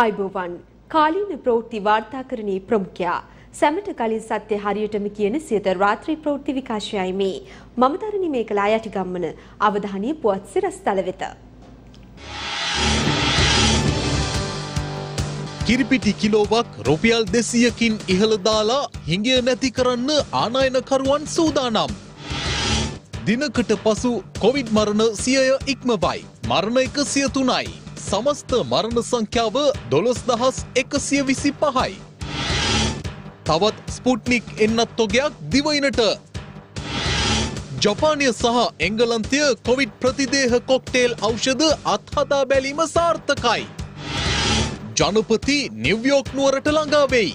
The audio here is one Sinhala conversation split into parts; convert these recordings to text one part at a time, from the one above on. आयुबोवन कालीन प्रवृत्ति वार्ताकरणे प्रमुख සැමට කලින් සත්‍ය හරියටම කියන සියත රාත්‍රී ප්‍රවෘත්ති විකාශයයි මේ මමතරණි මේකලා යටි ගම්මන අවධානය පුවත් සිරස්තල වෙත කිරිපිටි කිලෝවක් රුපියල් 200කින් ඉහළ දාලා හිඟය නැති කරන්න ආනයනකරුවන් සූදානම් දිනකට පසු කොවිඩ් මරණ 100 ඉක්මවයි මරණ 103යි සමස්ත මරණ සංඛ්‍යාව 12125යි स्पुटनिक दिवईनट जपानिय सह एंगलंतिय कोविड प्रतिदेह कॉकटेल औषध अथादा बेलीम सार्थकाई जनपति न्यूयॉर्क नुवरट लंगावेई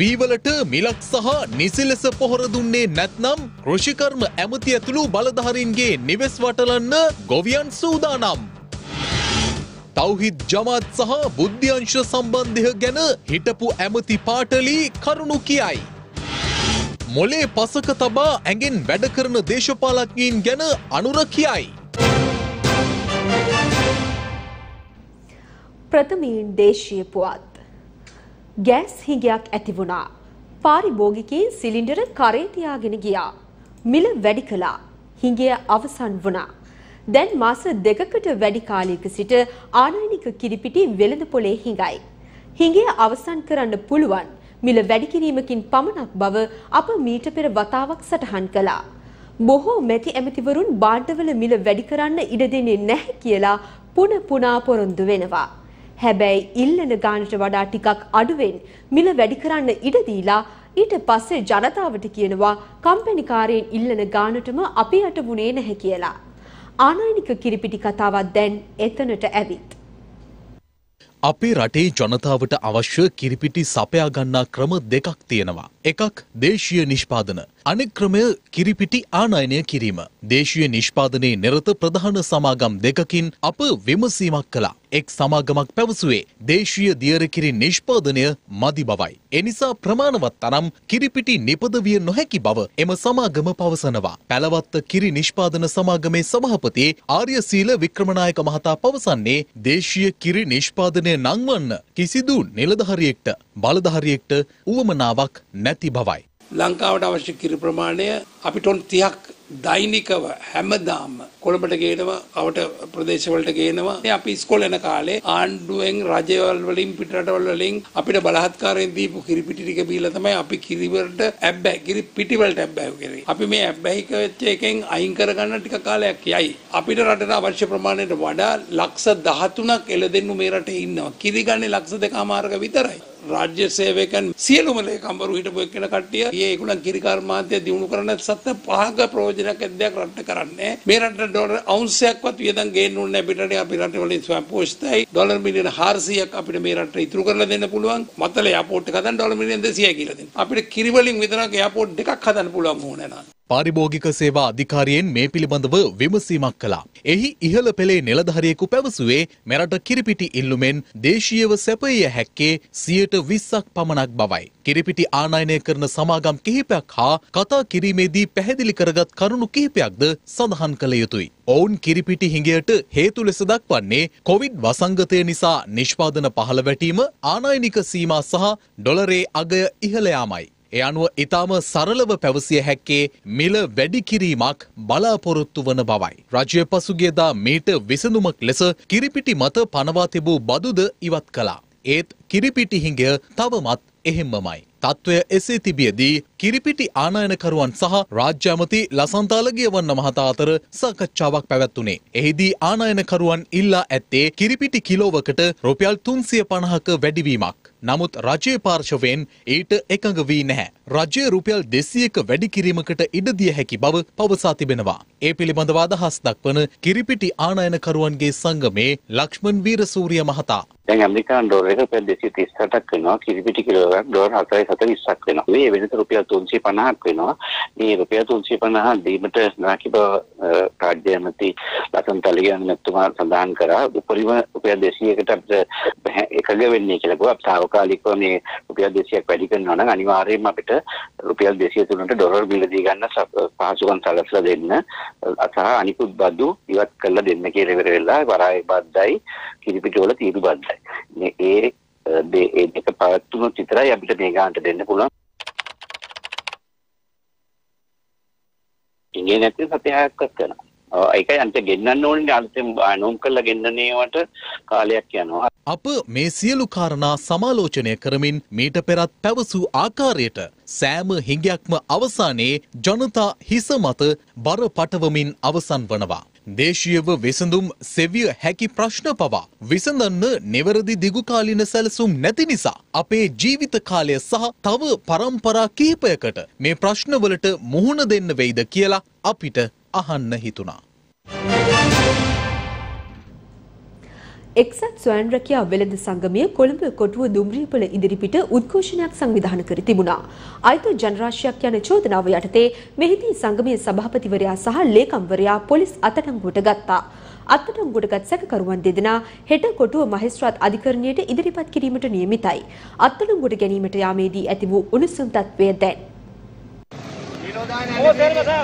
वीवलट मिलक सह निसिलेस पोहर दुन्ने नत्नम कृषिकर्म ඇමති ඇතුළු බලධාරීන්ගේ නිවෙස් වටලන්න ගොවියන් සූදානම් तौहिद जमात सह बुद्धिअंश संबंधी गण हिटपु एमति पाटली करुणु कियाई मोले पसक तबा एंगेन बेडकरन देशपालकीन गण अनुर कियाई प्रथमीन देशीय पुआत गैस हिंगयाक ऐतिवुना पारिभोगिकयिन सिलिंडर करे තියාගෙන ගියා මිල වැඩි කළා හිඟය අවසන් වුණා දැන් මාස දෙකකට වැඩි කාලයක සිට ආනයනික කිරිපිටි වෙළඳ පොලේ හිඟයි. හිඟය අවසන් කරන්න පුළුවන් මිල වැඩි කිරීමකින් පමණක් බව අප මීට පෙර වතාවක් සටහන් කළා. බොහෝ මැති ඇමතිවරුන් බාණ්ඩවල මිල වැඩි කරන්න ඉඩ දෙන්නේ නැහැ කියලා පුන පුනා පොරොන්දු වෙනවා. හැබැයි ඉල්ලන ගානට වඩා ටිකක් අඩුවෙන් මිල වැඩි කරන්න ඉඩ දීලා ඊට පස්සේ ජනතාවට කියනවා කම්පැනිකාරයන් ඉල්ලන ගානටම අපි යට වුණේ නැහැ කියලා. ආනයනික කිරිපිටි කතාවත් දැන් එතනට ඇවිත් අපේ රටේ ජනතාවට අවශ්‍ය කිරිපිටි සපයා ගන්නා ක්‍රම දෙකක් තියෙනවා. එකක් දේශීය නිෂ්පාදන. අනෙක් ක්‍රමය කිරිපිටි ආනයනය කිරීම. දේශීය නිෂ්පාදනයේ නිරත ප්‍රධාන සමාගම් දෙකකින් අප විමසීමක් කළා. එක් සමාගමක් පැවසුවේ දේශීය දියර කිරි නිෂ්පාදනය මදි බවයි. ඒ නිසා ප්‍රමාණවත් තරම් කිරිපිටි නිපදවිය නොහැකි බව එම සමාගම පවසනවා. පැලවත්ත කිරි නිෂ්පාදන සමාගමේ සභාපති ආර්යශීල වික්‍රමනායක මහතා පවසන්නේ දේශීය කිරි නිෂ්පාදනය නංවන්න කිසිදු නිලධාරියෙක්ට බලධාරියෙක්ට උවමනාවක් නැති බවයි. ලංකාවට අවශ්‍ය කිරි ප්‍රමාණය අපි ටොන් 30ක් දෛනිකව හැමදාම කොළඹට ගේනවා අවට ප්‍රදේශවලට ගේනවා. අපි ඉස්කෝලේ යන කාලේ ආණ්ඩුවෙන් රජවල් වලින් පිටරටවල් වලින් අපිට බලහත්කාරයෙන් දීපු කිරිපිටි ටික බීලා තමයි අපි කිරිවලට ඇබ්බැහි කිරිපිටි වලට ඇබ්බැහි කරේ. අපි මේ ඇබ්බැහි වෙච්ච එකෙන් අයින් කරගන්න ටික කාලයක් යයි. අපිට රටට අවශ්‍ය ප්‍රමාණයට වඩා ලක්ෂ 13ක් එළදෙන්නු මේ රටේ ඉන්නවා. කිරි ගන්නේ ලක්ෂ 2.5ක විතරයි. राज्य सेवकन සියලුම ලේකම්වරු හිටපු එක්කෙනා කට්ටිය ඊයේ ඒගොල්ලන් කිරි කර්මාන්තය දිනු කරන්න සත්ත පහක ප්‍රයෝජනයක් ඇද්දයක් රට කරන්නේ මේ රට ඩොලර් අවුන්සයක්වත් වියදම් ගේන්න ඕනේ නැහැ පිටරටේ අපි රට වලින් ස්වයං පෝෂිතයි ඩොලර් මිලියන 400ක් අපිට මේ රටට ඉතුරු කරලා දෙන්න පුළුවන් මතල එයාපෝට් එක හදන්න ඩොලර් මිලියන 200යි කියලා දෙන්න අපිට කිරි වලින් විතරක් එයාපෝට් දෙකක් හදන්න පුළුවන් මොන නේද පාරිභෝගික සේවා අධිකාරියෙන් මේ පිළිබඳව විමසීමක් කළා. එහි ඉහළ පෙළේ නිලධාරියෙකු පැවසුවේ මෙරට කිරිපිටි ඉල්ලුමෙන් දේශීයව සැපයීය හැක්කේ 20% පමණක් බවයි. කිරිපිටි ආනයනය කරන සමාගම් කිහිපයක් හා කතා කිරීමේදී පැහැදිලි කරගත් කරුණු කිහිපයක්ද සඳහන් කළ යුතුයි. ඔවුන් කිරිපිටි හිඟයට හේතු ලෙස දක්වන්නේ කොවිඩ් වසංගතය නිසා නිෂ්පාදන පහළ වැටීම, ආනයනික සීමා සහ ඩොලරේ අගය ඉහළ යාමයි. ඒ අනුව ඊටම සරලව පැවසිය හැක්කේ මිල වැඩි කිරීමක් බලාපොරොත්තු වන බවයි. රජය පසුගියදා මේට විසඳුමක් ලෙස කිරිපිටි මත පනවා තිබූ බදුද ඉවත් කළා. ඒත් කිරිපිටි හිඟය තවමත් එහෙම්මමයි. තත්වය එසේ තිබියදී කිරිපිටි ආනයනකරුවන් සහ රාජ්‍ය ඇමති ලසන්තාලගේ වන්න මහතා අතර සාකච්ඡාවක් පැවැත්ුණේ. එහිදී ආනයනකරුවන් ඉල්ලා ඇත්තේ කිරිපිටි කිලෝවකට රුපියල් 350ක වැඩිවීමක්. නමුත් රජයේ පාර්ශවයෙන් ඊට එකඟ වී නැහැ. රජයේ රුපියල් 200ක වැඩි කිරීමකට ඉඩ දිය හැකි බව පවසා තිබෙනවා. ඒ පිළිබඳව අදහස් දක්වන කිරිපිටි ආනයනකරුවන්ගේ සංගමේ ලක්ෂ්මන් වීරසූරිය මහතා දැන් ඇමරිකානු ඩොලර් එක රුපියල් 238ක් වෙනවා. කිරිපිටි කිලෝවක් ඩොලර් 440ක් වෙනවා. මේ වෙනත රුපියල් 350ක් වෙනවා. මේ රුපියල් 350 දීමට නැකි බව රාජ්‍ය ඇමති ලසන්තලගේ මහත්මයා සඳහන් කරා. උපරිම රුපියල් 200කට අපිට එකඟ වෙන්නේ කියලා කිව්වා. තාවකාලිකව මේ රුපියල් 200ක් වැඩි කරනවා නම් අනිවාර්යයෙන්ම අපිට රුපියල් 203ට ඩොලර් බිල දී ගන්න පහසුකම් සැලසලා දෙන්න සහ අනිකුත් බදු ඉවත් කරලා දෙන්න කියලා ඉවර වෙලා වරාය බද්දයි කිරිපිටි වල තීරු බද්දයි මේ ඒ දෙක පවත්තුනොත් විතරයි අපිට මේ ගානට දෙන්න පුළුවන් ඉන්නේ නැත්නම් සත්‍යයක් කරනවා අප මේ සියලු කාරණා සමාලෝචනය කරමින් මීට පෙරත් පැවසූ ආකාරයට සෑම හිඟයක්ම අවසානයේ ජනතා හිස මත බර පටවමින් අවසන් වනවා. දේශීයව විසඳුම් සෙවිය හැකි ප්‍රශ්න පවා විසඳන්න නිවැරදි දිගුකාලීන සැලසුම් නැති නිසා අපේ ජීවිත කාලය සහ තව පරම්පරා කිහිපයකට මේ ප්‍රශ්නවලට මුහුණ දෙන්න වෙයිද කියලා අපිට අහන්න හිතුණා. එක්සත් ස්වයං රැකියා වෙළඳ සංගමය කොළඹ කොටුව දුම්රියපොළ ඉදිරිපිට උද්ඝෝෂණයක් සංවිධානය කර තිබුණා. අයිතු ජනරාශියක් යන චෝදනාව යටතේ මෙහිදී සංගමයේ සභාපතිවරයා සහ ලේකම්වරයා පොලිස් අත්අඩංගුවට ගත්තා. අත්අඩංගුවටගත් සැකකරුවන් දෙදෙනා හෙට කොටුව මහේස්ත්‍රාත් අධිකරණයට ඉදිරිපත් කිරීමට නියමිතයි. අත්අඩංගුවට ගැනීමට යාමේදී ඇති වූ උණුසුම් තත්ත්වය දැන් තවත්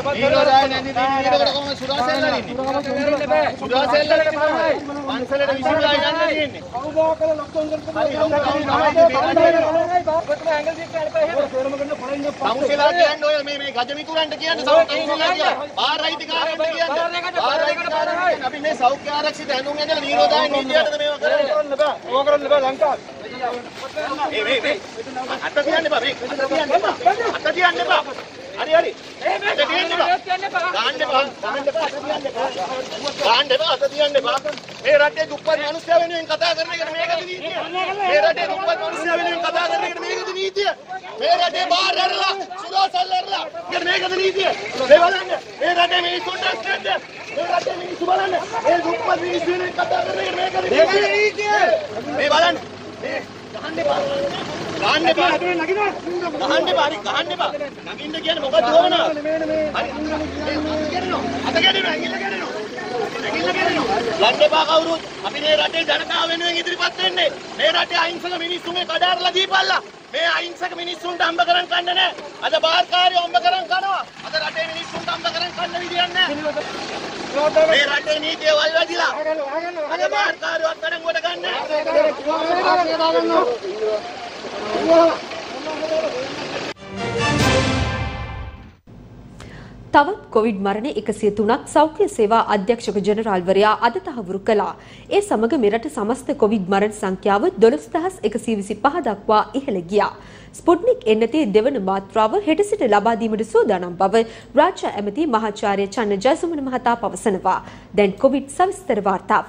කොවිඩ් මරණ 103ක් සෞඛ්‍ය සේවා අධ්‍යක්ෂක ජනරාල්වරයා අද තහවුරු කළා. ඒ සමග මෙරට සමස්ත කොවිඩ් මරණ සංඛ්‍යාව 12125 දක්වා ඉහළ ගියා. ස්පුට්නික් එන්නතේ දෙවන මාත්‍රාව හෙට සිට ලබා දීමට සූදානම් බව රාජ්‍ය ඇමති මහාචාර්ය චන්න ජයසුමන මහතා පවසනවා. දැන් කොවිඩ් සවිස්තර වාර්තාව.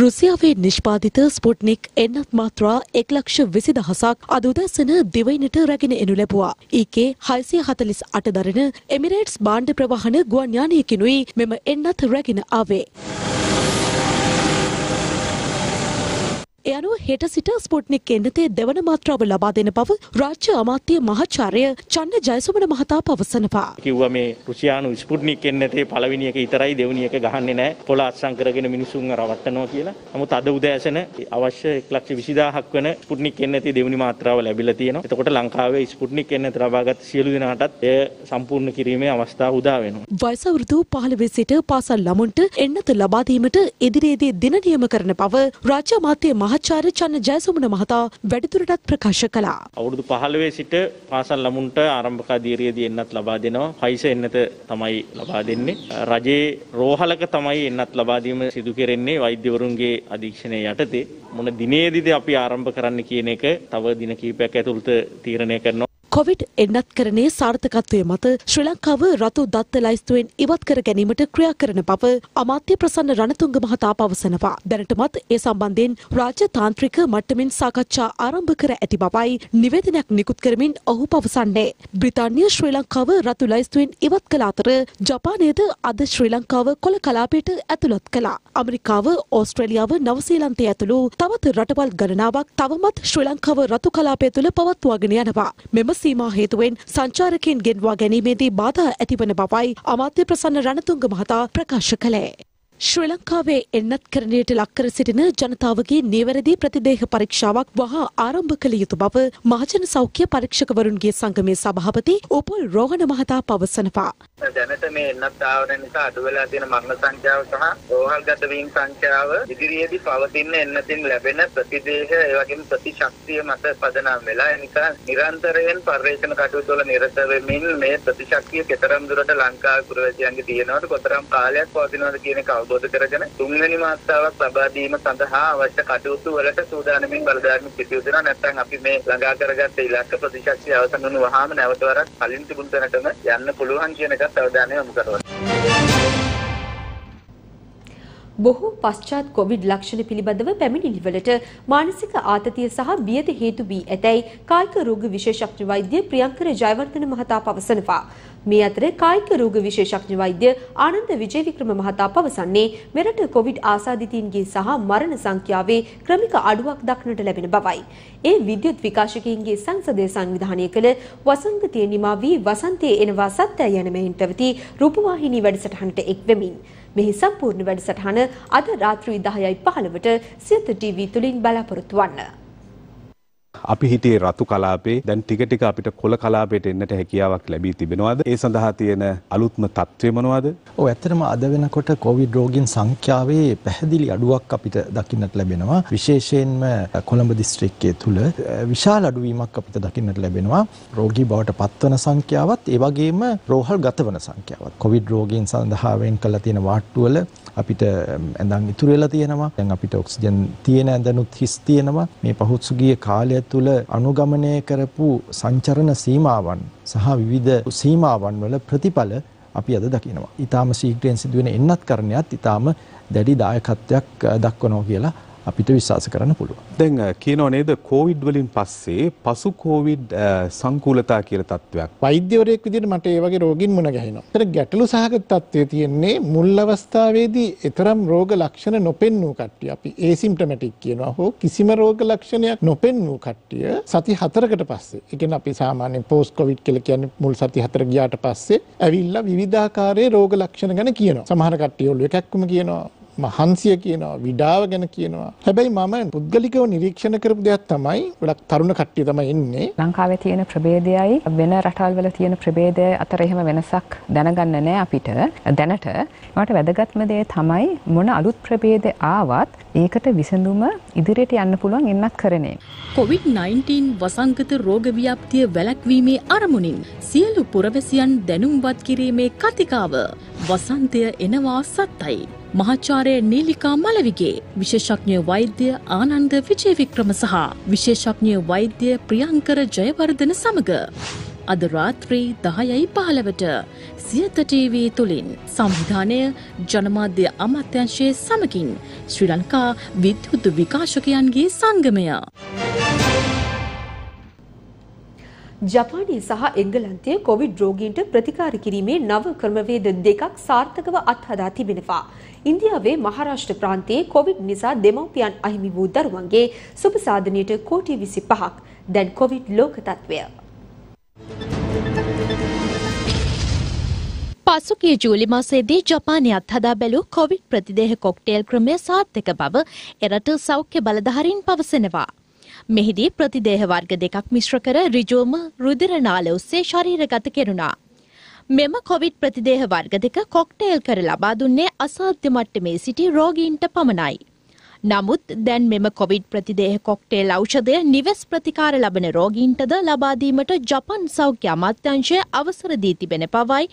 රුසියාවේ නිෂ්පාදිත ස්පුට්නික් එන්නත් මාත්‍රා 120,000ක් අද උදැසන දිවයිනට රැගෙන එනු ලැබුවා. ඊකේ 648 දරන එමිරේට්ස් භාණ්ඩ ප්‍රවාහන ගුවන් යානයකිනුයි මෙම එන්නත් රැගෙන ආවේ. ඒ අනුව හෙට සිට ස්පුට්නික් එන්නතේ දෙවන මාත්‍රාව ලබා දෙන බව රාජ්‍ය අමාත්‍ය මහාචාර්ය චන්න ජයසුමන මහතා පවසනවා. කිව්වා මේ රුසියානු ස්පුට්නික් එන්නතේ පළවෙනි එක විතරයි දෙවෙනි එක ගහන්නේ නැහැ. පොළ අත්සන් කරගෙන මිනිසුන් රවට්ටනවා කියලා. නමුත් අද උදෑසන අවශ්‍ය 120,000ක් වෙන ස්පුට්නික් එන්නතේ දෙවෙනි මාත්‍රාව ලැබිලා තියෙනවා. එතකොට ලංකාවේ ස්පුට්නික් එන්නත ලබාගත් සියලු දෙනාටත් එය සම්පූර්ණ කිරීමේ අවස්ථාව උදා වෙනවා. වයස වෘතු 15 සිට පාසල් ළමුන්ට එන්නත ලබා දීමට ඉදිරියේදී දින නියම කරන බව රාජ්‍ය අමාත්‍ය මහාචාර්ය චන්න ජයසුමන මහතා වැඩිදුරටත් ප්‍රකාශ කළා. අවුරුදු 15 සිට පාසල් ළමුන්ට ආරම්භක අධීරියදී එන්නත් ලබා දෙනවා. හයිස එන්නත තමයි ලබා දෙන්නේ. රජයේ රෝහලක තමයි එන්නත් ලබා දීම සිදු කෙරෙන්නේ වෛද්‍යවරුන්ගේ අධීක්ෂණය යටතේ. මොන දිනේදීද අපි ආරම්භ කරන්න කියන එක තව දින කිහිපයක් ඇතුළත තීරණය කරනවා. කොවිඩ් එන්නත් කරන්නේ සාර්ථකත්වයේ මත ශ්‍රී ලංකාව රතු දත්ත ලයිස්තුවෙන් ඉවත් කර ගැනීමට ක්‍රියා කරන බව අමාත්‍ය ප්‍රසන්න රණතුංග මහතා පවසනවා. දැනටමත් ඒ සම්බන්ධයෙන් රාජ්‍ය තාන්ත්‍රික මට්ටමින් සාකච්ඡා ආරම්භ කර ඇති බවයි නිවේදනයක් නිකුත් කරමින් ඔහු පවසන්නේ. බ්‍රිතාන්‍ය ශ්‍රී ලංකාව රතු ලයිස්තුවෙන් ඉවත් කළ අතර ජපානයේද අද ශ්‍රී ලංකාව කොළ කලාපයට ඇතුළත් කළා. ඇමරිකාව, ඕස්ට්‍රේලියාව, නවසීලන්තය ඇතුළු තවත් රටවල් ගණනාවක් තවමත් ශ්‍රී ලංකාව රතු කලාපය තුළ පවත්වාගෙන යනවා. මෙම සීමා හේතුවෙන් සංචාරකයන් ගෙන්වා ගැනීමේදී බාධා ඇතිවන බවයි අමාත්‍ය ප්‍රසන්න රණතුංග මහතා ප්‍රකාශ කළේ. ශ්‍රී ලංකාවේ එන්නත් කරණයට ලක් කර සිටින ජනතාවගේ නිවැරදි ප්‍රතිදේහ පරීක්ෂාවක් වහා ආරම්භ කළ යුතු බව මහජන සෞඛ්‍ය පරීක්ෂකවරුන්ගේ සංගමේ සභාපති උපල් රෝහණ මහතා පවසනවා. දැනට මේ එන්නත් ආවරණ නිසා අඩු වෙලා තියෙන මරණ සංඛ්‍යාව සහ රෝහල්ගත වීම සංඛ්‍යාව ඉදිරියේදී පවතින එන්නතින් ලැබෙන ප්‍රතිදේහ ඒ වගේම ප්‍රතිශක්තිය මත පදනම් වෙලා ඒ නිසා නිරන්තරයෙන් පරීක්ෂණ කටයුතු වල නිරත වෙමින් මේ ප්‍රතිශක්තිය කතරම් දුරට ලංකාවේ පුරවැසියන්ගේ තියෙනවට කොතරම් කාලයක් පවතිනවද කියන එක අවබෝධ කරගෙන තුන්වෙනි මාසාවක් ලබා දීම සඳහා අවශ්‍ය කටයුතු වලට සූදානමින් බලධාරීන් සිටියු දෙනවා. නැත්නම් අපි මේ ළඟා කරගත්ත ඉලක්ක ප්‍රතිශක්තිය අවසන් වුණු වහාම නැවත වරක් කලින් තිබුණ තැනටම යන්න පුළුවන් කියන එකත් අවධානය යොමු කරනවා. බොහෝ පශ්චාත් කොවිඩ් ලක්ෂණ පිළිබඳව පැමිණිලිවලට මානසික ආතතිය සහ බියද හේතු වී ඇතැයි කායික රෝග විශේෂඥ වෛද්‍ය ප්‍රියංකර ජයවර්ධන මහතා පවසනවා. මේ අතර කායික රෝග විශේෂඥ වෛද්‍ය ආනන්ද විජේවික්‍රම මහතා පවසන්නේ මෙරට කොවිඩ් ආසාදිතයින්ගේ සහ මරණ සංඛ්‍යාවේ ක්‍රමික අඩුවක් දක්නට ලැබෙන බවයි. ඒ විද්‍යුත් විකාශකයන්ගේ සංසදය සංවිධානය කළ වසංගතය නිමා වී වසන්තයේ එනවා සත්‍යය යන මෙයින් පැවති රූපවාහිනී වැඩසටහනට එක් වෙමින් මෙහි සම්පූර්ණ වැඩසටහන අද රාත්‍රී 10:15ට සියත ටීවී තුලින් බලාපොරොත්තු වන්න. අපි හිතේ රතු කලාපේ දැන් ටික ටික අපිට කොළ කලාපයට එන්නට හැකියාවක් ලැබී තිබෙනවාද? ඒ සඳහා තියෙන අලුත්ම තත්ත්වය මොනවාද? ඔව් ඇත්තටම අද වෙනකොට කොවිඩ් රෝගීන් සංඛ්‍යාවේ පැහැදිලි අඩුවක් අපිට දකින්නට ලැබෙනවා. විශේෂයෙන්ම කොළඹ දිස්ත්‍රික්කයේ තුල විශාල අඩුවීමක් අපිට දකින්නට ලැබෙනවා. රෝගී බවට පත්වන සංඛ්‍යාවත් ඒ වගේම රෝහල් ගතවන සංඛ්‍යාවත්. කොවිඩ් රෝගීන් සඳහා වෙන් කළ තියෙන වාට්ටු වල අපිට ඇඳන් ඉතුරු වෙලා තියෙනවා. දැන් අපිට ඔක්සිජන් තියෙන ඇඳනුත් හිස් තියෙනවා. මේ පහුගිය කාලය තුල අනුගමනය කරපු සංචරණ සීමාවන් සහ විවිධ සීමාවන් වල ප්‍රතිඵල අපි අද දකිනවා. ඊටාම ශීඝ්‍රයෙන් සිදුවෙන එන්නත් කරණයත් ඊටාම දැඩි දායකත්වයක් දක්වනවා කියලා අපිට විශ්වාස කරන්න පුළුවන්. දැන් කියනෝ නේද කොවිඩ් වලින් පස්සේ පසු කොවිඩ් සංකූලතා කියලා තත්වයක්. වෛද්‍යවරයෙක් විදිහට මට ඒ වගේ රෝගීන් මුණ ගැහෙනවා. ඒතර ගැටලු සහගත තත්ත්වයේ තියෙන්නේ මුල් අවස්ථාවේදී ඊතරම් රෝග ලක්ෂණ නොපෙන්නූ කට්ටිය. අපි ඒසිම්ප්ටොමැටික් කියනවා. හෝ කිසිම රෝග ලක්ෂණයක් නොපෙන්නූ කට්ටිය සති 4කට පස්සේ. ඒ කියන්නේ අපි සාමාන්‍යයෙන් පෝස්ට් කොවිඩ් කියලා කියන්නේ මුල් සති 4 ගියාට පස්සේ ඇවිල්ලා විවිධාකාරයේ රෝග ලක්ෂණ ගැන කියනවා. සමහර කට්ටිය ඔළුව එකක්ම කියනවා. මහන්සිය කියනවා, විඩාව ගැන කියනවා. හැබැයි මම පුද්ගලිකව නිරීක්ෂණ කරපු දෙයක් තමයි ගොඩක් තරුණ කට්ටිය තමයි ඉන්නේ. ලංකාවේ තියෙන ප්‍රභේදයයි වෙන රටවල් තියෙන ප්‍රභේදය අතර එහෙම වෙනසක් දැනගන්න නැහැ අපිට දැනට. ඒකට වැදගත්ම දේ තමයි මොන අලුත් ප්‍රභේද ආවත් ඒකට විසඳුම ඉදිරියට යන්න පුළුවන් එන්නත් කරන්නේ. COVID-19 වසංගත රෝග ව්‍යාප්තිය වැළැක්වීමේ අරමුණින් සියලු පුරවැසියන් දැනුම්වත් කිරීමේ කතිකාව වසන්තය එනවා සත්‍යයි. මහාචාර්ය නීලිකා මලවිගේ විශේෂඥ වෛද්‍ය ආනන්ද විජේවික්‍රම සහ විශේෂඥ වෛද්‍ය ප්‍රියංකර ජයවර්ධන සමග අද රාත්‍රී 10:15ට සියත ටීවී තුලින් සංවිධානය ජනමාධ්‍ය අමාත්‍යාංශයේ සමගින් ශ්‍රී ලංකා විද්‍යුත් විකාශකයන්ගේ සංගමය. ජපානයේ සහ එංගලන්තයේ කොවිඩ් රෝගීන්ට ප්‍රතිකාර කිරීමේ නව ක්‍රමවේද දෙකක් සාර්ථකව අත්හදා තිබෙනවා. ඉන්දියාවේ මහාරාෂ්ට්‍ර ප්‍රාන්තයේ කොවිඩ් නිසා දෙමව්පියන් අහිමි වූ දරුවන්ගේ සුබ සාධනයට 25 කෝටි දැන් කොවිඩ් ලෝක තත්ත්වය. පසුගිය ජූලි මාසයේදී ජපානයේ අත්හදා බැලූ කොවිඩ් ප්‍රතිදේහ කොක්ටේල් ක්‍රමය සාර්ථක බව එරට සෞඛ්‍ය බලධාරීන් පවසනවා. මෙහිදී ප්‍රතිදේහ වර්ග දෙකක් මිශ්‍ර කර ඍජුවම රුධිර නාල ඔස්සේ ශරීරගත කෙරුණා. මෙම කොවිඩ් ප්‍රතිදේහ වර්ග දෙක කොක්ටේල් කර ලබා දුන්නේ අසාධ්‍ය මට්ටමේ සිටි රෝගීන්ට පමණයි. නමුත් දැන් මෙම කොවිඩ් ප්‍රතිදේහ කොක්ටේල් ඖෂධය නිවෙස් ප්‍රතිකාර ලබන රෝගීන්ටද ලබා දීමට ජපාන් සෞඛ්‍ය අමාත්‍යාංශය අවසර දී තිබෙන බවයි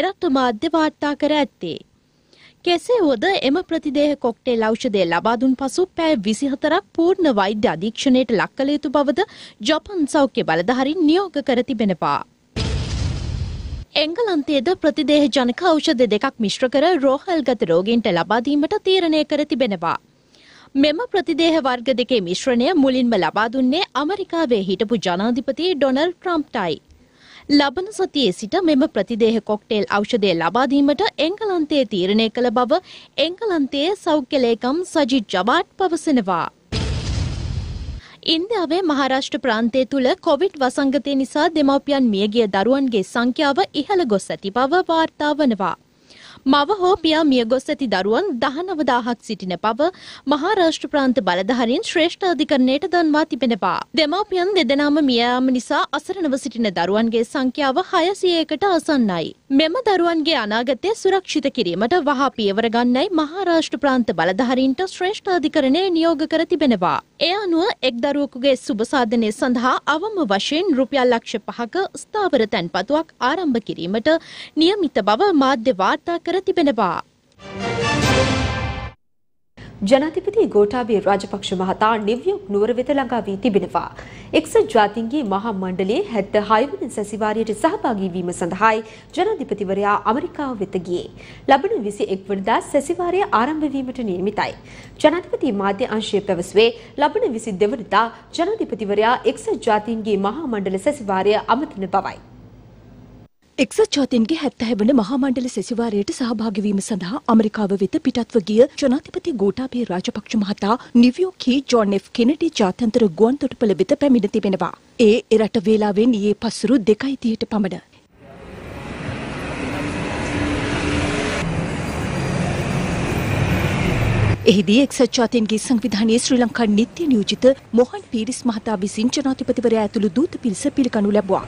එරට මාධ්‍ය වාර්තා කර ඇත්තේ. කෙසේ වුවද එම ප්‍රතිදේහ කොක්ටේල් ඖෂධය ලබා දුන් පසු පැය 24ක් පූර්ණ වෛද්‍ය අධීක්ෂණයට ලක් කළ යුතු බවද ජපාන් සෞඛ්‍ය බලධාරීන් නියෝග කර තිබෙනවා. එංගලන්තයේද ප්‍රතිදේහ ජනක ඖෂධ දෙකක් මිශ්‍ර කර රෝහල්ගත රෝගීන්ට ලබා දීමට තීරණය කර තිබෙනවා. මෙම ප්‍රතිදේහ වර්ග දෙකේ මිශ්‍රණය මුලින්ම ලබා දුන්නේ ඇමරිකාවේ හිටපු ජනාධිපති ඩොනල්ඩ් ට්‍රම්ප්ටයි. ලබන සතියේ සිට මෙම ප්‍රතිදේහ කොක්ටේල් ඖෂධය ලබා දීමට එංගලන්තයේ තීරණය කළ බව එංගලන්තයේ සෞඛ්‍ය ලේකම් සජිත් ජබාට් පවසනවා. ඉන්දියාවේ මහාරාෂ්ට්‍ර ප්‍රාන්තය තුල කොවිඩ් වසංගතය නිසා දෙමව්පියන් මියගිය දරුවන්ගේ සංඛ්‍යාව ඉහළ ගොස් ඇති බව වාර්තා වනවා. මව හෝ පියා මියගොස් ඇති දරුවන් 19000ක් සිටින බව මහාරාෂ්ට්‍ර ප්‍රාන්ත බලධාරීන් ශ්‍රේෂ්ඨ අධිකරණයට දන්වා තිබෙනවා. දෙමාපියන් දෙදෙනාම මිය යාම නිසා අසරණව සිටින දරුවන්ගේ සංඛ්‍යාව 601ට ආසන්නයි. මෙම දරුවන්ගේ අනාගතය සුරක්ෂිත කිරීමට වහා පියවර ගන්නයි මහාරාෂ්ට්‍ර ප්‍රාන්ත බලධාරීන්ට ශ්‍රේෂ්ඨ අධිකරණය නියෝග කර තිබෙනවා. ඒ අනුව එක් දරුවෙකුගේ සුබ සාධනය සඳහා අවම වශයෙන් රුපියල් ලක්ෂ 5ක ස්ථාවර තැන්පතුවක් ආරම්භ කිරීමට නියමිත බව මාධ්‍ය වාර්තා ජනාධිපති ගෝඨාභය රාජපක්ෂ මහතා නිව්යෝක් නුවර වෙත ළඟා වී තිබෙනවා. එක්සත් ජාතීන්ගේ මහා මණ්ඩලයේ 76 වෙනි සැසිවාරයට සහභාගී වීම සඳහායි ජනාධිපතිවරයා ඇමරිකාව වෙත ගියේ. ලබන 21 වෙනිදා සැසිවාරය ආරම්භ වීමට නියමිතයි. ජනාධිපති මාධ්‍ය අංශය පැවසුවේ ලබන 22 වෙනිදා ජනාධිපතිවරයා එක්සත් ජාතීන්ගේ මහා මණ්ඩල සැසිවාරය අමතන බවයි. එක්සත් ජාතීන්ගේ 70 වන මහා මණ්ඩල සැසිවාරයට සහභාගී වීම සඳහා ඇමරිකාව වෙත පිටත්ව ගිය ජනාධිපති ගෝඨාභය රාජපක්ෂ මහතා නිව්යෝර්කයේ ජොන් F කෙනෙඩි ජාත්‍යන්තර ගුවන්තොටුපළ වෙත පැමිණ තිබෙනවා. ඒ එරට වේලාවෙන් ඊයේ පස්වරු 2:30ට පමණ. එහිදී එක්සත් ජාතීන්ගේ සංවිධානයේ ශ්‍රී ලංකා නිත්‍ය නියෝජිත මොහන් පීරිස් මහතා විසින් ජනාධිපතිවරයා ඇතුළු දූත පිරිස පිළිගනු ලැබුවා.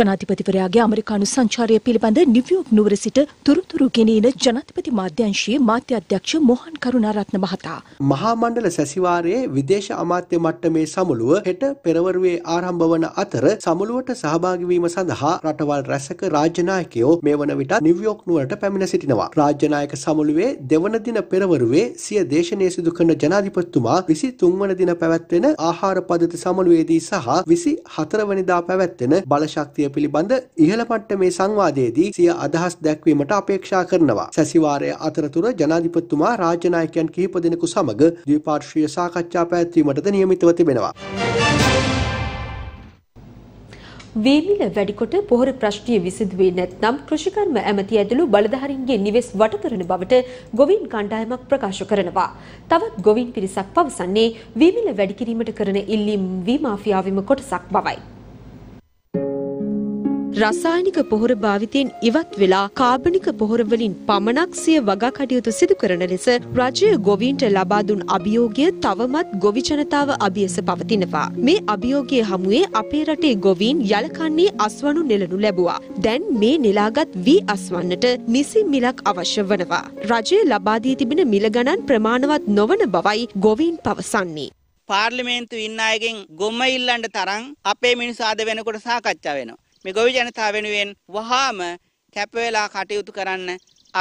ජනාධිපතිවරයාගේ ඇමරිකානු සංචාරය පිළිබඳ නිව්යෝර්ක් නුවර සිට තුරුතුරු ගෙනෙන ජනාධිපති මාධ්‍යංශයේ මාධ්‍ය අධ්‍යක්ෂ මොහන් කරුණාරත්න මහතා මහා මණ්ඩල සැසිවාරයේ විදේශ අමාත්‍ය මට්ටමේ සමුළුව හෙට පෙරවරුවේ ආරම්භ වන අතර සමුළුවට සහභාගී වීම සඳහා රටවල් රැසක රාජ්‍ය නායකයෝ මේ වන විට නිව්යෝර්ක් නුවරට පැමිණ සිටිනවා. රාජ්‍ය නායක සමුළුවේ දෙවන දින පෙරවරුවේ සිය දේශනය සිදු කරන ජනාධිපතිතුමා 23 වන දින පැවැත්වෙන ආහාර පද්ධති සමුළුවේදී සහ 24 වෙනිදා පැවැත්වෙන බලශක්තිය පිළිබඳ ඉහළ මට්ටමේ සංවාදයේදී සිය අදහස් දැක්වීමට අපේක්ෂා කරනවා. සැසිවාරයේ අතරතුර ජනාධිපතිතුමා රාජ්‍ය නායකයන් කිහිප දෙනෙකු සමග ද්විපාර්ශ්වීය සාකච්ඡා පැවැත්වීමටද නියමිතව තිබෙනවා. වේමිල වැඩිකොට පොහොර ප්‍රශ්නය විසඳුවේ නැත්නම් කෘෂිකර්ම ඇමති ඇතුළු බලධාරීන්ගේ නිවෙස් වට කරන බවට ගොවීන් කණ්ඩායමක් ප්‍රකාශ කරනවා. තවත් ගොවීන් පිරිසක් පවසන්නේ වේමිල වැඩි කිරීමට කරන ඉල්ලීම් වී මාෆියාවෙම කොටසක් බවයි. රසායනික පොහොර භාවිතයෙන් ඉවත් වෙලා කාබනික පොහොර වලින් පමණක් සිය වගා කටයුතු සිදු කරන ලෙස රජය ගොවීන්ට ලබා දුන් අභියෝගය තවමත් ගොවි ජනතාව අභියස පවතිනවා. මේ අභියෝගයේ හමුවේ අපේ රටේ ගොවීන් යලකන්නේ අස්වනු නෙළනු ලැබුවා. දැන් මේ නෙලාගත් වී අස්වන්නට නිසි මිලක් අවශ්‍ය වෙනවා. රජය ලබා දී තිබෙන මිල ගණන් ප්‍රමාණවත් නොවන බවයි ගොවීන් පවසන්නේ. පාර්ලිමේන්තු ඉන්න අයගෙන් ගොම ඉල්ලන්න තරම් අපේ මිනිස් ආද වෙනකොට සාකච්ඡා වෙනවා. මේ ගොවි ජනතාව වෙනුවෙන් වහාම කැප වෙලා කටයුතු කරන්න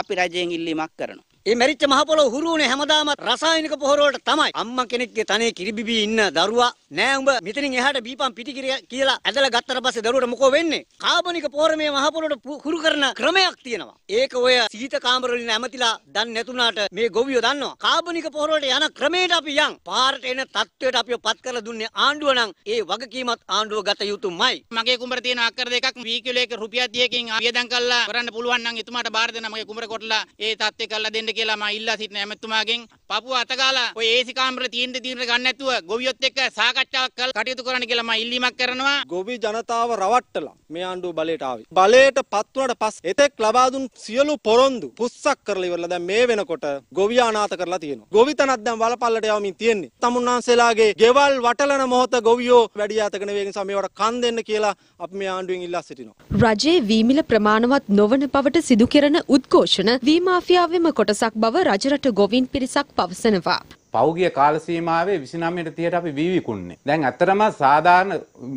අපි රජයෙන් ඉල්ලීමක් කරනවා. මේ මැරිච්ච මහ පොළොව හුරු වුණේ හැමදාම රසායනික පොහොර වලට තමයි. අම්මා කෙනෙක්ගේ තනේ කිරිබිබී ඉන්න දරුවා නෑ උඹ මෙතනින් එහාට බීපම් පිටිකිරිය කියලා ඇදලා ගත්තට පස්සේ දරුවට මොකෝ වෙන්නේ? කාබනික පොහොර මේ මහ පොළොවට හුරු කරන ක්‍රමයක් තියෙනවා. ඒක ඔය සීත කාමර වලින් ඇමතිලා දන් නැතුණාට මේ ගොවියෝ දන්නවා. කාබනික පොහොර වලට යන ක්‍රමයට අපි යන් පාරට එන තත්වයට අපිව පත් කරලා දුන්නේ ආණ්ඩුව නම් ඒ වගකීමත් ආණ්ඩුව ගත යුතුමයි. මගේ කුඹර තියෙන අක්කර දෙකක් වීකිලෝ එක රුපියල් 30කින් ආයදම් කළා කරන්න පුළුවන් නම් එතුමාට බාර දෙන්න මගේ කුඹර කොටලා ඒ තත්ත්වේ කරලා දෙන්න කියලා මම ඉල්ලා සිටින ඇමතුමාගෙන් පපුව අතගාලා ඔය ඒසි කාමරේ තීන්ද ගන්න නැතුව ගොවියොත් එක්ක සාකච්ඡාවක් කරලා කටයුතු කරන්න කියලා මම ඉල්ලීමක් කරනවා. ගොවි ජනතාව රවට්ටලා මේ ආණ්ඩුව බලයට ආවේ. බලයට පත් වුණාට පස්සේ එතෙක් ලබා දුන් සියලු පොරොන්දු පුස්සක් කරලා ඉවරලා දැන් මේ වෙනකොට ගොවියා අනාථ කරලා තියෙනවා. ගොවිතනක් දැන් වලපල්ලට යවමින් තියෙන්නේ. තමුන්නාන්සේලාගේ ගෙවල් වටලන මොහොත ගොවියෝ වැඩි යාතකන වේගින් සමේවට කන් දෙන්න කියලා අපි මේ ආණ්ඩුවෙන් ඉල්ලා සිටිනවා. රජයේ වීමිල ප්‍රමාණවත් නොවන බවට සිදු කරන උද්ඝෝෂණ වී මාෆියාවෙම කොටසක් බව රජරට ගොවීන් පිරිසක් පවසනවා. පෞගිය කාල සීමාවේ 29ට 30ට අපි වීවිකුන්නේ. දැන් ඇත්තටම සාමාන්‍ය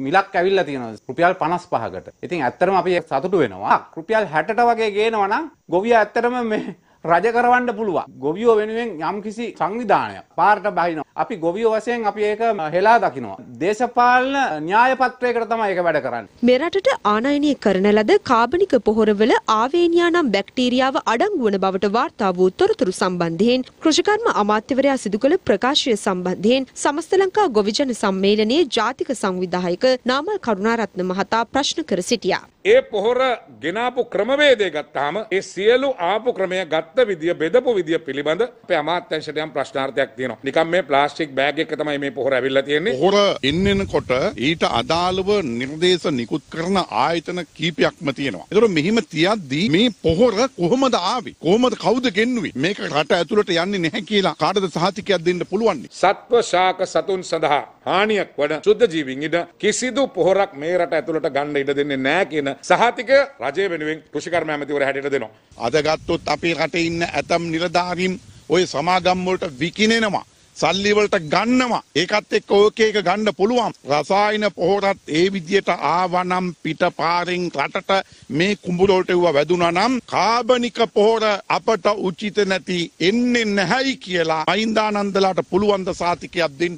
මිලක් ඇවිල්ලා තියෙනවා රුපියල් 55කට. ඉතින් ඇත්තටම අපි සතුටු වෙනවා. රුපියල් 60ට වගේ ගේනවා නම් ගොවියා ඇත්තටම මේ රජ කරවන්න පුළුවන්. ගොවියෝ වෙනුවෙන් යම්කිසි සංවිධානයක් පාරට බහිනවා. අපි ගොවියෝ වශයෙන් අපි ඒක හෙලා දකිනවා. දේශපාලන න්‍යාය පත්‍රයකට තමයි ඒක වැඩ කරන්නේ. මෙරටට ආනයනය කරන ලද කාබනික පොහොරවල ආවේනියා නම් බැක්ටීරියාව අඩංගු වන බවට වාර්තා වූ තොරතුරු සම්බන්ධයෙන් කෘෂිකර්ම අමාත්‍යවරයා සිදු කළ ප්‍රකාශය සම්බන්ධයෙන් සමස්ත ලංකා ගොවි ජන සම්මේලනයේ ජාතික සංවිධායක නාමල් කරුණාරත්න මහතා ප්‍රශ්න කර සිටියා. ඒ පොහොර ගෙනාපු ක්‍රමවේදය ගත්තාම ඒ සියලු ආපු ක්‍රමය ගත්ත විදිය බෙදපු විදිය පිළිබඳ අපේ අමාත්‍යංශයට යම් ප්‍රශ්නාර්ථයක් තියෙනවා. නිකම් මේ ප්ලාස්ටික් බෑග් එක තමයි මේ පොහොර ඇවිල්ලා තියෙන්නේ. පොහොර එන්නකොට ඊට අදාළව නිර්දේශ නිකුත් කරන ආයතන කීපයක්ම තියෙනවා. ඒතර මෙහිම තියද්දී මේ පොහොර කොහොමද ආවේ? කොහොමද කවුද ගෙන්නුවේ? මේක රට ඇතුළට යන්නේ නැහැ කියලා කාටද සහතිකයක් දෙන්න පුළුවන්? සත්ව ශාක සතුන් සඳහා හානියක් වන සුද්ධ ජීවීන් ඉද කිසිදු පොහොරක් මේ රට ඇතුළට ගන්න ඉඩ දෙන්නේ නැහැ කියන සහතික රජය වෙනුවෙන් කෘෂිකර්ම ඇමතිවරයා හැටියට දෙනවා. අද ගත්තොත් අපේ රටේ ඉන්න ඇතම් නිලධාරීන් ඔය සමාගම් වලට විකිනෙනවා, සල්ලි වලට ගන්නවා, ඒකත් එක්ක ඕක එක ගන්න පුළුවන්. රසායන පොහොරත් ඒ විදියට ආවනම් පිටපාරින් රටට මේ කුඹුර වලට යුව වැදුනා නම් කාබනික පොහොර අපට උචිත නැති එන්නේ නැහැයි කියලා අයින්දානන්දලාට පුළුවන් ද සාතිකයක් දෙන්න.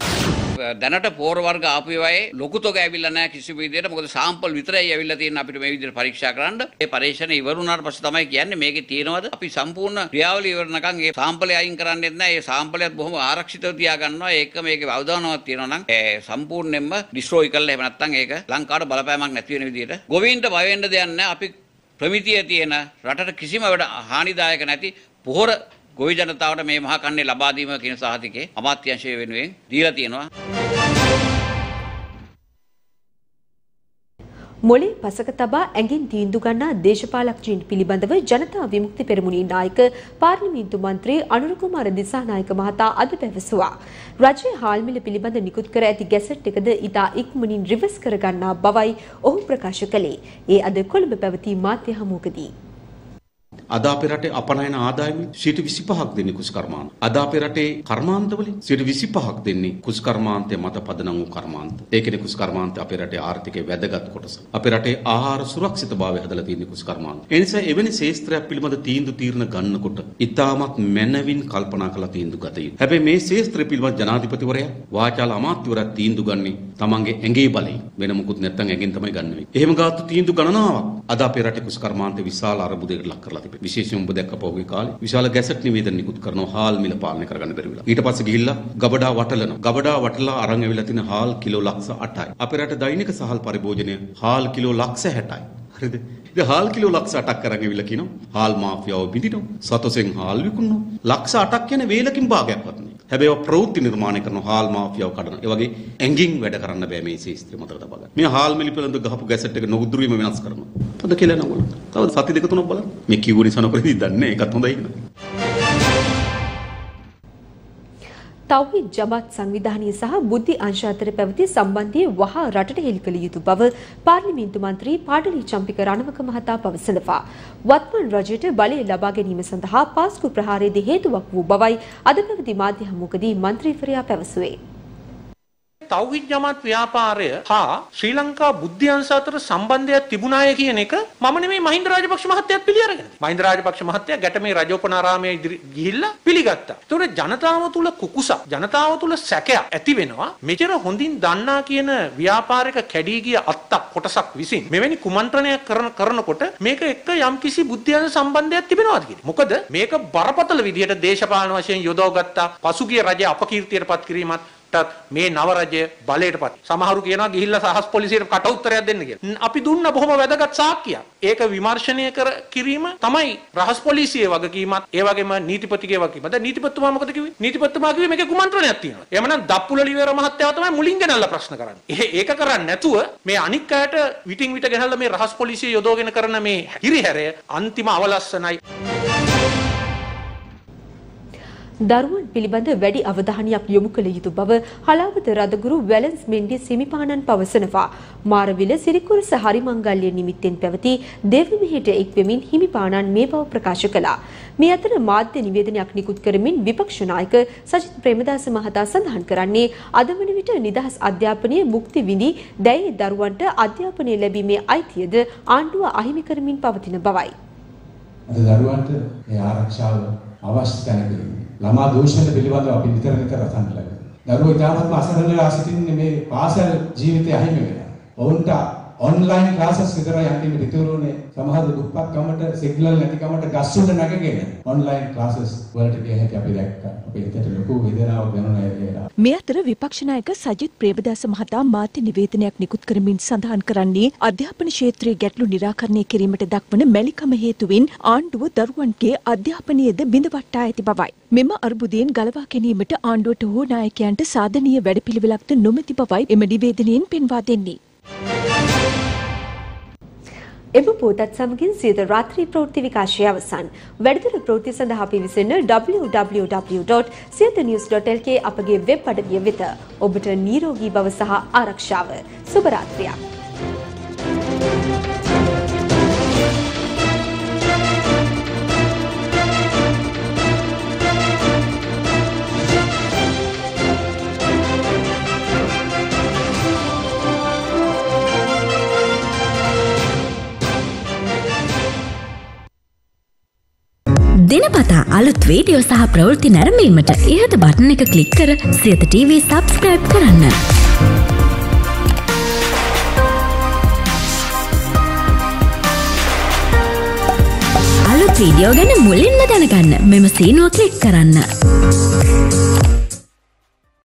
දැනට පොහොර වර්ග ආපේවයේ ලොකු තොග ඇවිල්ලා නැහැ කිසිම විදියට. මොකද සාම්පල් විතරයි ඇවිල්ලා තියෙන්නේ අපිට මේ විදියට පරීක්ෂා කරන්න. ඒ පරීක්ෂණ ඉවර වුණාට පස්සේ තමයි කියන්නේ මේකේ තියෙනවද. අපි සම්පූර්ණ ක්‍රියාවලිය ඉවර නැකන් ඒ සාම්පලය අයින් කරන්නෙත් නැහැ. ඒ සාම්පලයත් බොහොම ආරක්ෂිතව තියා ගන්නවා. ඒක මේකේ අවදානමක් තියෙනවා නම් ඒ සම්පූර්ණයෙන්ම ඩිස්ට්‍රොයි කරලා එහෙම නැත්නම් ඒක ලංකාවට බලපෑමක් නැති වෙන විදියට ගොවීන්ට බය වෙන්න දෙයක් නැහැ. අපි ප්‍රමිතිය තියෙන රටට කිසිම වැඩ හානිදායක නැති පොහොර ගොවි ජනතාවට මේ මහා කන්නේ ලබා දීම කියන සහතිකේ අමාත්‍යාංශය වෙනුවෙන් දීලා තියෙනවා. මොළි පසක තබා ඇඟින් තීන්දුව ගන්නා දේශපාලකයන් පිළිබඳව ජනතා විමුක්ති පෙරමුණේ නායක පාර්ලිමේන්තු මන්ත්‍රී අනුර කුමාර දිසානායක මහතා අද පැවසුවා. රජයේ හාල්මිල පිළිබඳ නිකුත් කර ඇති ගැසට් එකද ඉතා ඉක්මනින් රිවර්ස් කර ගන්නා බවයි ඔහු ප්‍රකාශ කළේ. ඒ අද කොළඹ පැවති මාධ්‍ය හමුවකදී අද අපේ රටේ අපනයන ආදායම 25ක් දෙන්නේ කුසකර්මාන්ත. අද අපේ රටේ කර්මාන්තවලින් 25ක් දෙන්නේ කුසකර්මාන්තය මත පදනම් වූ කර්මාන්ත. ඒකනේ කුසකර්මාන්තය අපේ රටේ ආර්ථිකයේ වැදගත් කොටස. අපේ රටේ ආහාර සුරක්ෂිතභාවය හදලා තියෙන්නේ කුසකර්මාන්ත. ඒ නිසා එවැනි ශේෂ්ත්‍රයක් පිළිබඳ තීන්දුව තීරණ ගන්නකොට ඉතාමත් මැනවින් කල්පනා කරලා තීන්දුව ගත යුතුයි. හැබැයි මේ ශේෂ්ත්‍රය පිළිබඳ ජනාධිපතිවරයා වාචාල අමාත්‍යවරයා තීන්දුව ගන්නේ තමන්ගේ ඇඟේ බලයෙන්. වෙන මොකුත් නැත්තම් ඇඟෙන් තමයි ගන්න වෙන්නේ. එහෙම ගාතු තීන්දුව ගණනාවක් අද අපේ රටේ කුසකර්මාන්තය විශාල අරමුදයකට ලක් කරලා තිබෙනවා. විශේෂයෙන් ඔබ දැක්ක පොහුගේ කාලේ විශාල ගැසට් නිවේදන නිකුත් කරනවා හාල් මිල පාලනය කරගන්න බැරි වෙලා. ඊට පස්සේ ගිහිල්ලා ගබඩා වටලනවා. ගබඩා වටලා අරන් ඇවිල්ලා තියෙන හාල් කිලෝ ලක්ෂ 8යි. අපේ රටේ දෛනික සහල් පරිභෝජනය හාල් කිලෝ ලක්ෂ 60යි. හරිද? ඉතින් හාල් කිලෝ ලක්ෂ 8ක් කරන් ඇවිල්ලා කියනවා හාල් මාෆියාව බිඳිනවා. සතොසෙන් හාල් විකුණනවා. ලක්ෂ 8ක් කියන වේලකින් භාගයක්වත් නෑ. හැබැයි ඔය ප්‍රවෘත්ති නිර්මාණය කරන හාල් මාෆියාව කඩන. ඒ වගේ ඇඟින් වැඩ කරන්න බෑ මේ ශේෂ්ත්‍රය මතක තබා ගන්න. මේ හාල් මිල පිළිබඳ ගහපු ගැසට් එක නොඋදුරු වීම වෙනස් කරනවා. හොඳ කියලා නෝ බලන්න. තව සති දෙක තුනක් බලන්න. මේ කිව්ව නිසා නොකරදී දන්නේ ඒකත් හොඳයි කියලා. තව්හිද් ජමාත් සංවිධානය සහ බුද්ධි අංශ අතර පැවති සම්බන්ධය වහා රටට හෙළි කළ යුතු බව පාර්ලිමේන්තු මන්ත්‍රී පාඩලි චම්පික රණවක මහතා පවසනවා. වත්මන් රජයට බලය ලබා ගැනීම සඳහා පාස්කු ප්‍රහාරයේදී හේතුවක් වූ බවයි අද පැවති මාධ්‍ය හමුවකදී මන්ත්‍රීවරයා පැවසුවේ. තව්හිද් ජමාත් ව්‍යාපාරය හා ශ්‍රී ලංකා බුද්ධි අංශ අතර සම්බන්ධයක් තිබුණාය කියන එක මම නෙමෙයි මහින්ද රාජපක්ෂ මහත්තයාත් පිළිඅරගෙන. මහින්ද රාජපක්ෂ මහත්තයා ගැටමේ රජෝපනාරාමයේ ගිහිල්ලා පිළිගත්තා. ඒතොර ජනතාව තුළ කුකුසක්, ජනතාව තුළ සැකයක් ඇති වෙනවා. මෙතන හොඳින් දන්නා කියන ව්‍යාපාරික කැඩී ගිය අත්තක් කොටසක් විසින් මෙවැනි කුමන්ත්‍රණයක් කරනකොට මේක එක්ක යම්කිසි බුද්ධි අංශ සම්බන්ධයක් තිබෙනවාද කියන්නේ. මොකද මේක බරපතල විදිහට දේශපාලන වශයෙන් යොදවගත්තා. පසුගිය රජයේ අපකීර්තියටපත් කිරීමත් මේ නව රජය බලයටපත්. සමහරු කියනවා ගිහිල්ලා සාහස් පොලිසියට කට උත්තරයක් දෙන්න කියලා. අපි දුන්න බොහොම වැදගත් සාක්කියක්. ඒක විමර්ශනය කිරීම තමයි රහස් පොලිසියේ වගකීමත් ඒ වගේම නීතිපතිගේ වගකීම. දැන් නීතිපතිතුමා මොකද කිව්වේ? නීතිපතිතුමා කිව්වේ මේකේ කුමන්ත්‍රණයක් තියෙනවා. එමනම් දප්පුල ලිවේර මහත්තයා තමයි මුලින් ගෙනල්ලා ප්‍රශ්න කරන්නේ. ඒක කරන්නේ නැතුව මේ අනික් අයට විටින් විට ගෙනල්ලා මේ රහස් පොලිසිය යොදවගෙන කරන මේ හිරිහැරය අන්තිම අවලස්සනයි. දරුවන් පිළිබඳ වැඩි අවධානයක් යොමු කළ යුතු බව හලාවත රදගුරු වැලන්ස් මෙන්ඩි සිමිපාණන් පවසනවා. මාරවිල සිරිකුරුස හරිමංගල්‍ය නිමිත්තෙන් පැවති දේවමිහිට එක්වෙමින් හිමිපාණන් මේ බව ප්‍රකාශ කළා. මේ අතර මාධ්‍ය නිවේදනයක් නිකුත් කරමින් විපක්ෂ නායක සජිත් ප්‍රේමදාස මහතා සඳහන් කරන්නේ අද වන විට නිදහස් අධ්‍යාපනයේ මුක්ති විඳි දැයේ දරුවන්ට අධ්‍යාපනය ලැබීමේ අයිතියද ආණ්ඩුව අහිමි කරමින් පවතින බවයි. අද දරුවන්ට මේ ආරක්ෂාව අවශ්‍ය තැනකදී ළමා දෝෂයට පිළිබඳව අපි විතර විතර රසන්න ලැබෙනවා. දරුවෝ ඉතාමත් අසරණලා සිටින්නේ මේ පාසල් ජීවිතය අහිමි වෙනවා. ඔවුන්ට ऑनलाइन क्लासेस විතරයි අන්තිම රිතවරුනේ සමහර දුප්පත්කමට සිග්නල් නැතිකමට ගස් උඩ නැගගෙන ඔන්ලයින් ක්ලාසස් වලට ගිය හැටි අපි දැක්කා. අපි හිතට ලොකු වේදනාවක් දැනුණා ඒකට. මේ අතර විපක්ෂ නායක සජිත් ප්‍රේමදාස මහතා මාධ්‍ය නිවේදනයක් නිකුත් කරමින් සඳහන් කරන්නේ අධ්‍යාපන ක්ෂේත්‍රයේ ගැටලු निराකරණය කිරීමට දක්වන මැලිකම හේතුවෙන් ආණ්ඩුව දරුවන්ගේ අධ්‍යාපනයේද බිඳවට්ටා ඇති බවයි. මෙම අර්බුදයෙන් ගලවා ගැනීමට ආණ්ඩුවට හෝ නායකයන්ට සාධනීය වැඩපිළිවෙලක්ද නොමැති බවයි එම නිවේදනයෙන් පෙන්වා දෙන්නේ. එම පොතත් සමගින් සියත රාත්‍රී ප්‍රවෘත්ති විකාශය අවසන්. වැඩිදුර ප්‍රවෘත්ති සඳහා අපි විසින්න www.siyathanews.lk අපගේ වෙබ් අඩවිය වෙත. ඔබට නිරෝගී බව සහ ආරක්ෂාව. සුබ රාත්‍රියක්. දිනපතා අලුත් වීඩියෝ සහ ප්‍රවෘත්ති නැරඹීමට ඉහත බටන් එක ක්ලික් කර සියත TV subscribe කරන්න. අලුත් වීඩියෝ ගැන මුලින්ම දැනගන්න මෙම සීනුව ක්ලික් කරන්න.